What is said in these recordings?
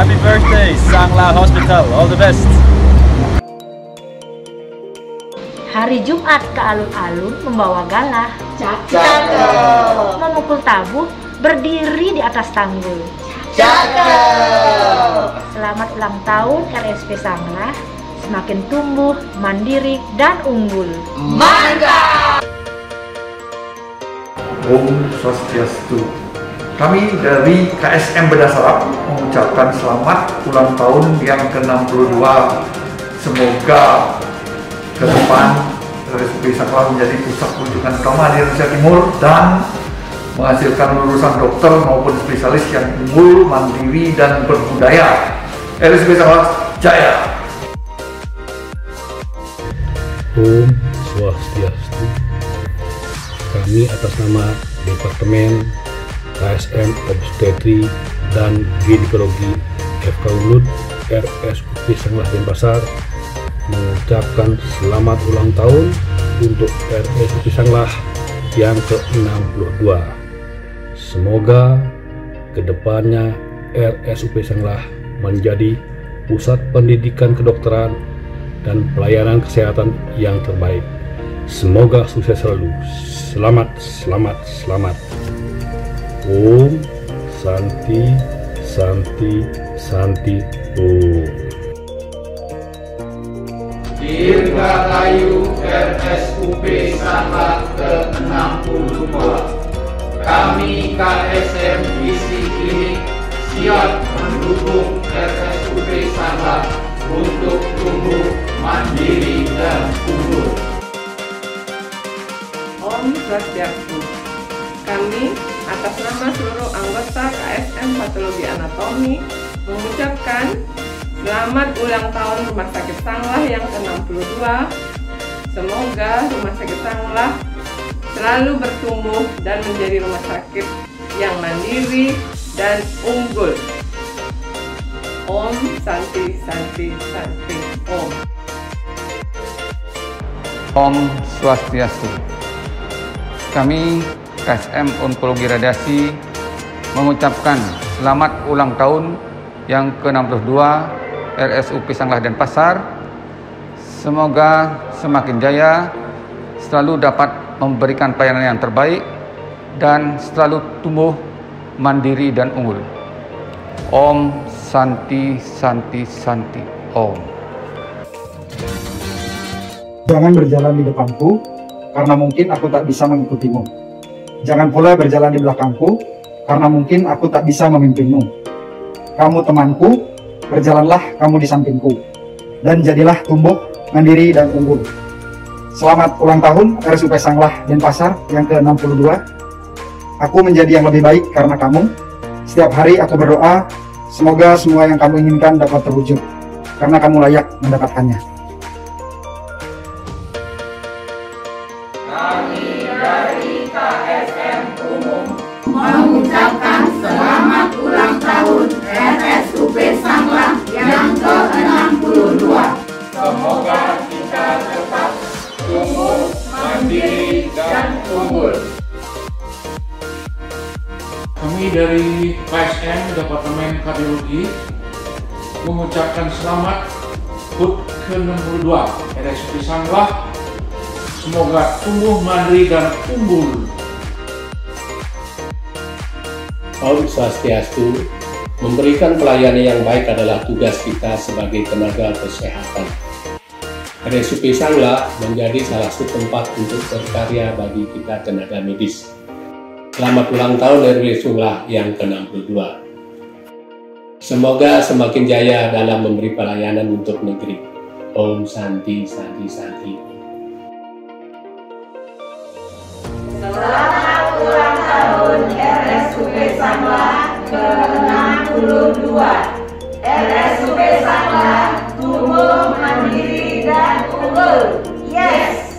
Happy birthday, Sanglah Hospital. All the best. Hari Jumat ke alun-alun membawa galah. Cakep. Memukul tabuh berdiri di atas tanggul. Cakep. Selamat ulang tahun KSM Sanglah. Semakin tumbuh, mandiri, dan unggul. Mantap! Om Swastiastu. Kami dari KSM Bedah Saraf mengucapkan selamat ulang tahun yang ke-62. Semoga ke depan RSUP Sanglah menjadi pusat kunjungan utama di Indonesia Timur dan menghasilkan lulusan dokter maupun spesialis yang unggul, mandiri, dan berbudaya. RSUP Sanglah jaya! Om Swastiastu. Kami atas nama Departemen KSM Obstetri dan Ginekologi FK RSUP Sanglah Denpasar mengucapkan selamat ulang tahun untuk RSUP Sanglah yang ke-62. Semoga kedepannya RSUP Sanglah menjadi pusat pendidikan kedokteran dan pelayanan kesehatan yang terbaik. Semoga sukses selalu. Selamat. Om Santi Om. Dirgahayu RSUP Sanglah ke-62. Kami KSM Visi Klinik siap mendukung RSUP Sanglah untuk tumbuh mandiri dan unggul. Om Swastiastu. Kami atas nama seluruh anggota KSM Patologi Anatomi mengucapkan selamat ulang tahun Rumah Sakit Sanglah yang ke-62. Semoga Rumah Sakit Sanglah selalu bertumbuh dan menjadi rumah sakit yang mandiri dan unggul. Om Santi Om. Om Swastiastu. Kami KSM Onkologi Radiasi mengucapkan selamat ulang tahun yang ke-62 RSUP Sanglah Denpasar. Semoga semakin jaya, selalu dapat memberikan pelayanan yang terbaik dan selalu tumbuh mandiri dan unggul. Om Santi Om. Jangan berjalan di depanku, karena mungkin aku tak bisa mengikutimu. Jangan pula berjalan di belakangku, karena mungkin aku tak bisa memimpinmu. Kamu temanku, berjalanlah kamu di sampingku, dan jadilah tumbuh, mandiri, dan unggul. Selamat ulang tahun RSUP Sanglah Denpasar yang ke-62. Aku menjadi yang lebih baik karena kamu. Setiap hari aku berdoa, semoga semua yang kamu inginkan dapat terwujud, karena kamu layak mendapatkannya. Kami dari KSM Umum mengucapkan selamat ulang tahun RSUP Sanglah yang ke-62. Semoga kita tetap tumbuh, mandiri, dan unggul. Kami dari PSM Departemen Kardiologi mengucapkan selamat HUT ke-62 RSUP Sanglah. Semoga tumbuh mandiri dan unggul. Om Swastiastu. Memberikan pelayanan yang baik adalah tugas kita sebagai tenaga kesehatan. RSUP Sanglah menjadi salah satu tempat untuk berkarya bagi kita tenaga medis. Selamat ulang tahun RSUP Sanglah yang ke-62. Semoga semakin jaya dalam memberi pelayanan untuk negeri. Om Santi. Selamat ulang tahun RSUP Sanglah ke-62. RSUP Sanglah tumbuh mandiri dan unggul. Yes.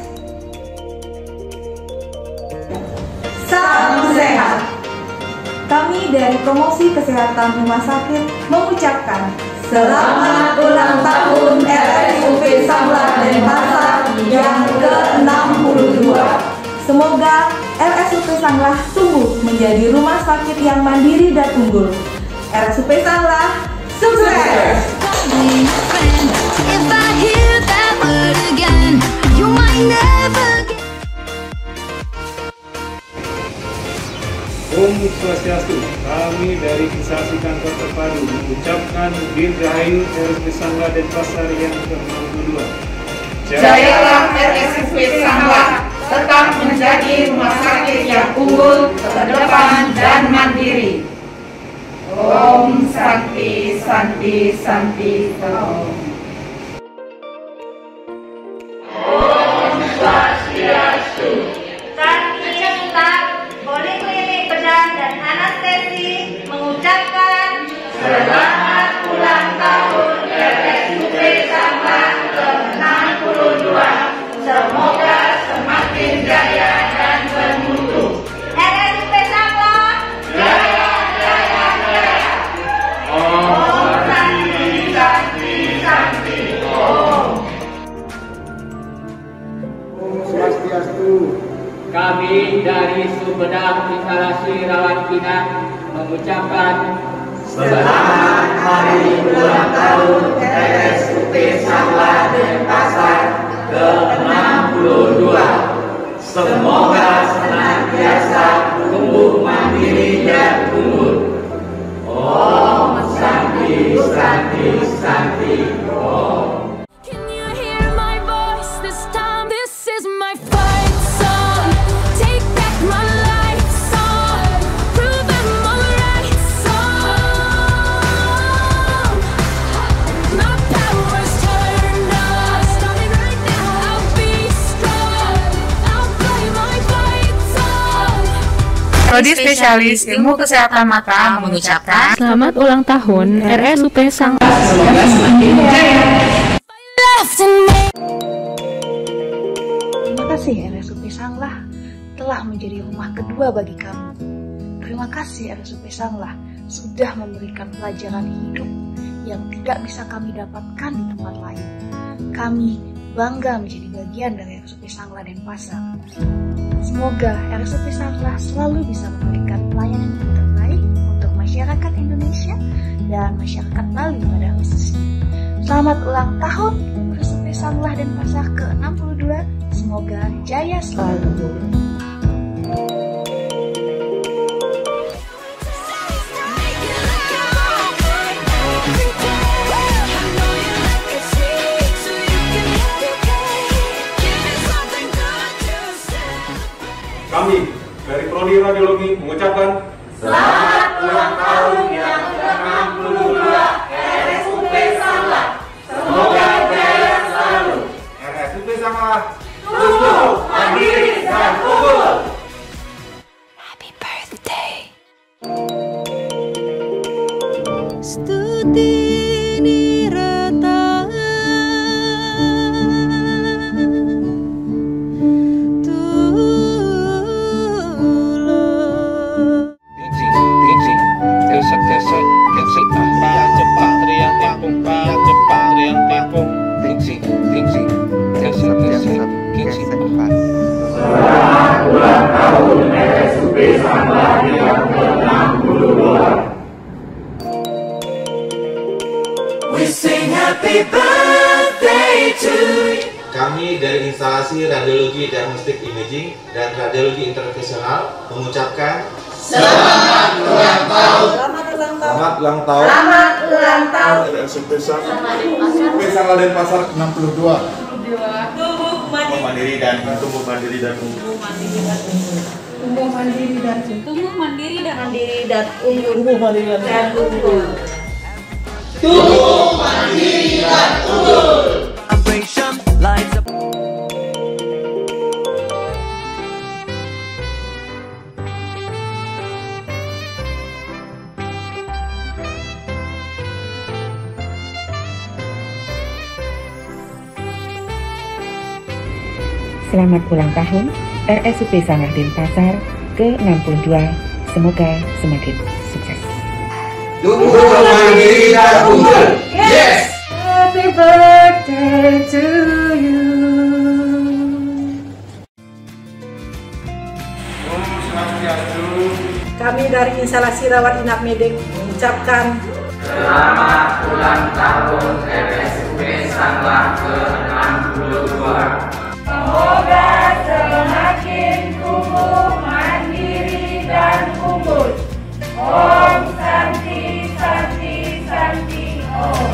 Salam sehat. Kami dari Promosi Kesehatan Rumah Sakit mengucapkan selamat ulang tahun RSUP Sanglah Denpasar yang ke-62. Semoga RSUP Sanglah tumbuh menjadi rumah sakit yang mandiri dan unggul. RSUP Sanglah Om Swastiastu, kami dari instansi kantor terpadu mengucapkan Dirgahayu RSUP Sanglah Denpasar yang ke-52. Jayalah RSUP Sanglah tetap menjadi rumah sakit yang unggul, terdepan dan mandiri. Om Santi Santi Santi Om. Om Swastiastu. Kami tetap Boleh Klinik Bedah dan Anestesi mengucapkan selamat ulang tahun RSUP Sanglah ke-62. Semoga semakin jaya dan bermutu. RSUP Sanglah jaya jaya jaya. Om Santi Santi Santi Om. Om Swastiastu. Kami dari Sumbedah Instalasi Rawat Inap mengucapkan selamat hari ulang tahun RSUP Sanglah Denpasar ke-62. Semoga senantiasa tumbuh mandiri dan unggul. Om Santi Santi Santi Om. Prodi Spesialis Ilmu Kesehatan Mata mengucapkan selamat ulang tahun RSUP Sanglah. Semoga semakin jaya. Terima kasih RSUP Sanglah telah menjadi rumah kedua bagi kami. Terima kasih RSUP Sanglah sudah memberikan pelajaran hidup yang tidak bisa kami dapatkan di tempat lain. Kami bangga menjadi bagian dari RSUP Sanglah Denpasar. Semoga RSUP Sanglah selalu bisa memberikan pelayanan yang terbaik untuk masyarakat Indonesia dan masyarakat Bali pada khususnya. Selamat ulang tahun RSUP Sanglah Denpasar ke-62. Semoga jaya selalu. Kami dari Prodi Radiologi mengucapkan selamat ulang tahun yang ke-62 RSUP Sanglah. Semoga jaya selalu. RSUP Sanglah tumbuh mandiri dan unggul. Happy birthday. Studi. Selamat ulang tahun RSUP Sanglah yang ke-62. We sing happy birthday to you. Kami dari Instalasi Radiologi Diagnostik Imaging dan Radiologi Intervensional mengucapkan selamat ulang tahun. RSUP Sanglah Denpasar 62. Tumbuh mandiri dan unggul. Selamat ulang tahun RSUP Sanglah Denpasar ke-62. Semoga semakin sukses. Tumbuh mandiri dan unggul. Yes. Happy birthday to you. Om Swastiastu. Kami dari Instalasi Rawat Inap Medik mengucapkan selamat ulang tahun RSUP Sanglah ke-62. Semoga semakin tumbuh mandiri dan unggul. Om Santi Santi Santi Om.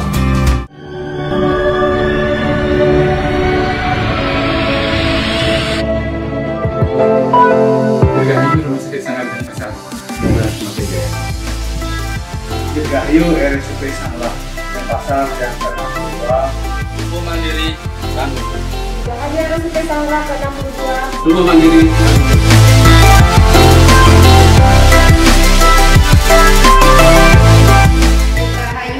Dirgahayu Rumah Sakit Sanglah Denpasar. Dirgahayu RSUP Sanglah Denpasar dan ke-62. Tumbuh mandiri dan unggul. Dirgahayu RSUP Sanglah ke-62. Tumbuh mandiri dan unggul. Dirgahayu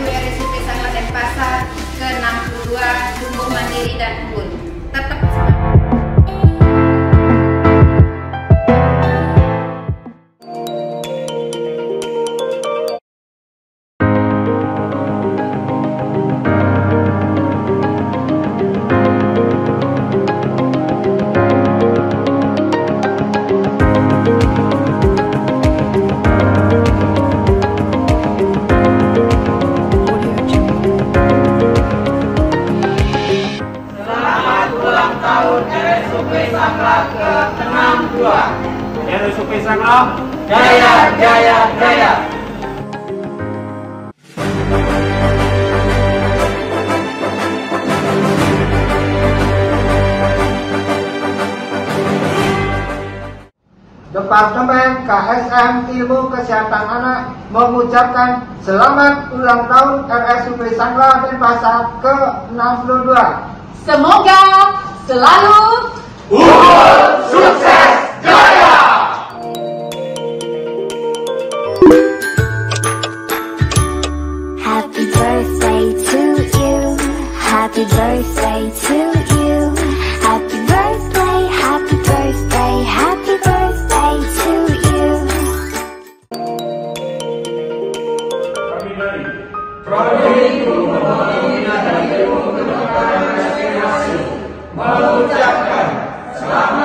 RSUP Sanglah Denpasar ke-62 tumbuh mandiri dan unggul. Tetap semangat. Departemen KSM Ilmu Kesehatan Anak mengucapkan selamat ulang tahun RSUP Sanglah Denpasar ke-62. Semoga selalu unggul, sukses, jaya. Happy birthday to you. Happy birthday to you. Happy birthday, happy birthday, happy birthday to you. Mengucapkan selamat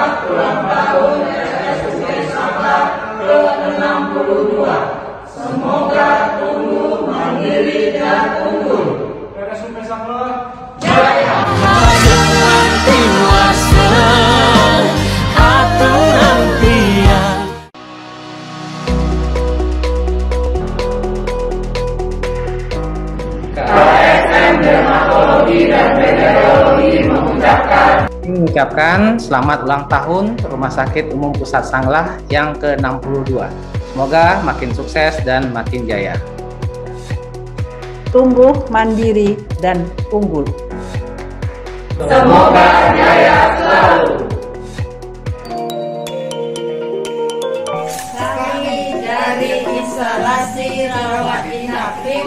ulang tahun RSUP Sanglah ke-62. Semoga tumbuh mandiri dan unggul. RSUP Sanglah jaya. Aduan dewasa, aturan dia. KSM Dermatologi dan Radiologi mengucapkan selamat ulang tahun Rumah Sakit Umum Pusat Sanglah yang ke-62. Semoga makin sukses dan makin jaya. Tumbuh mandiri dan unggul. Semoga jaya selalu. Kami dari instalasi rawat inaktif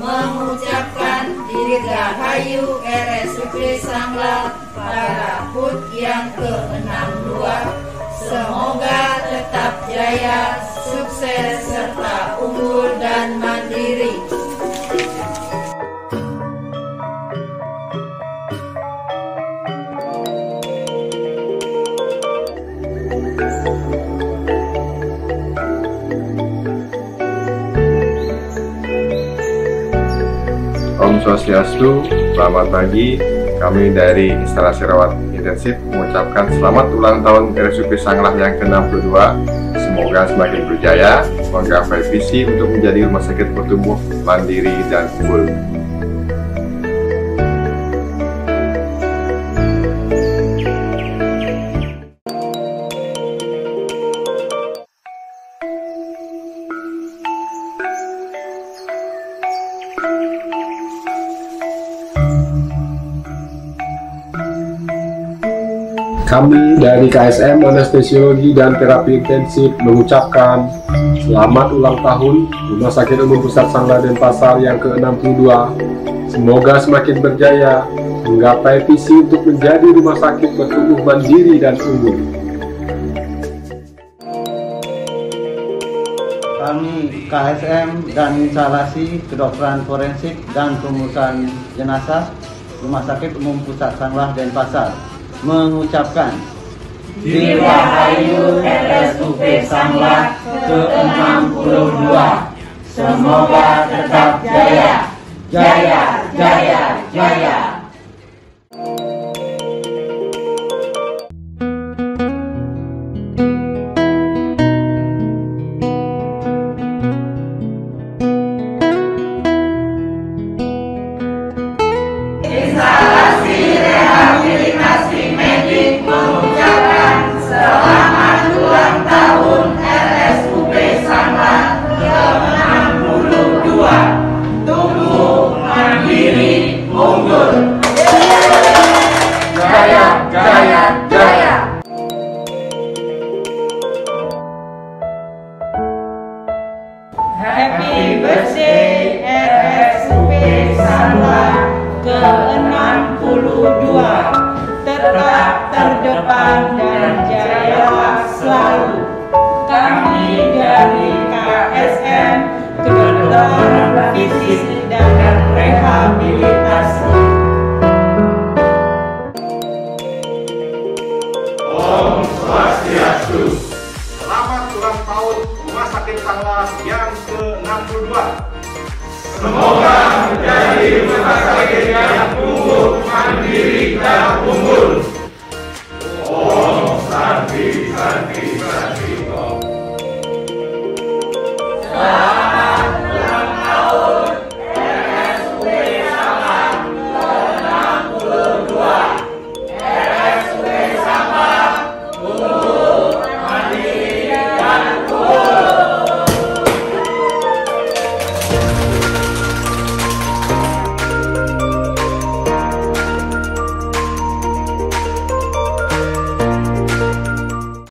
mengucapkan dirgahayu RSUP Sanglah parahut yang ke-62. Semoga tetap jaya, sukses serta unggul dan mandiri. Om Swastiastu, selamat pagi. Kami dari Instalasi Rawat Intensif mengucapkan selamat ulang tahun RSUP Sanglah yang ke-62. Semoga semakin berjaya, menggapai visi untuk menjadi rumah sakit bertumbuh, mandiri, dan unggul. Kami dari KSM Anestesiologi dan Terapi Intensif mengucapkan selamat ulang tahun Rumah Sakit Umum Pusat Sanglah Denpasar yang ke-62. Semoga semakin berjaya, menggapai visi untuk menjadi rumah sakit bertumbuh mandiri dan unggul. Kami KSM dan Instalasi Kedokteran Forensik dan Pengurusan Jenazah Rumah Sakit Umum Pusat Sanglah Denpasar mengucapkan dirgahayu RSUP Sanglah ke-62. Semoga tetap jaya, jaya, jaya, jaya. Happy birthday RSUP Sanglah ke-62. Tetap terdepan dan jaya selalu. Kami dari KSM Kedokteran Fisik dan Rehabilitasi. Om Swastiastu. Selamat ulang tahun Rumah Sakit Sanglah yang ke-62. Semoga menjadi rumah sakit yang unggul, mandiri, dan unggul.